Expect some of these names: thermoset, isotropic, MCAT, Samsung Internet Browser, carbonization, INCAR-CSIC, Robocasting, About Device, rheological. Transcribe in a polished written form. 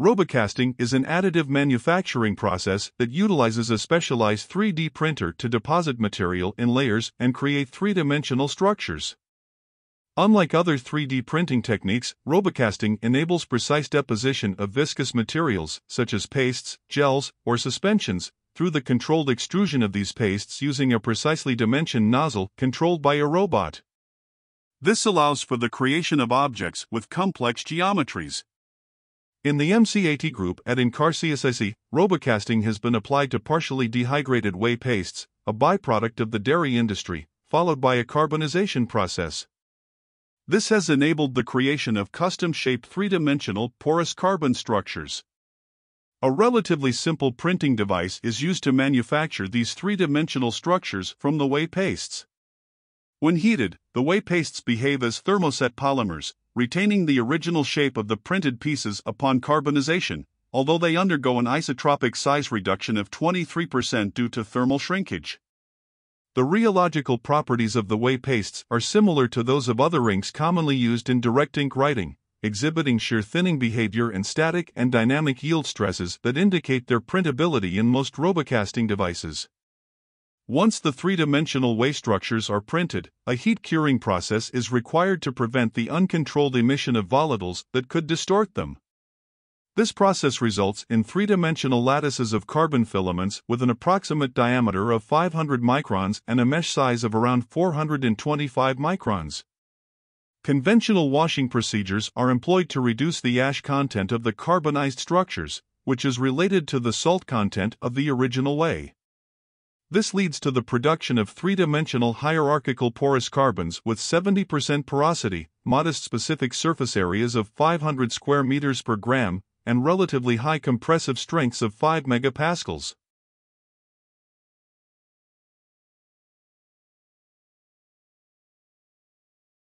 Robocasting is an additive manufacturing process that utilizes a specialized 3D printer to deposit material in layers and create three-dimensional structures. Unlike other 3D printing techniques, robocasting enables precise deposition of viscous materials, such as pastes, gels, or suspensions, through the controlled extrusion of these pastes using a precisely dimensioned nozzle controlled by a robot. This allows for the creation of objects with complex geometries. In the MCAT group at INCAR-CSIC, robocasting has been applied to partially dehydrated whey pastes, a byproduct of the dairy industry, followed by a carbonization process. This has enabled the creation of custom-shaped three-dimensional porous carbon structures. A relatively simple printing device is used to manufacture these three-dimensional structures from the whey pastes. When heated, the whey pastes behave as thermoset polymers, retaining the original shape of the printed pieces upon carbonization, although they undergo an isotropic size reduction of 23% due to thermal shrinkage. The rheological properties of the whey pastes are similar to those of other inks commonly used in direct ink writing, exhibiting shear thinning behavior and static and dynamic yield stresses that indicate their printability in most robocasting devices. Once the three-dimensional whey structures are printed, a heat curing process is required to prevent the uncontrolled emission of volatiles that could distort them. This process results in three-dimensional lattices of carbon filaments with an approximate diameter of 500 microns and a mesh size of around 425 microns. Conventional washing procedures are employed to reduce the ash content of the carbonized structures, which is related to the salt content of the original whey. This leads to the production of three-dimensional hierarchical porous carbons with 70% porosity, modest specific surface areas of 500 square meters per gram, and relatively high compressive strengths of 5 megapascals.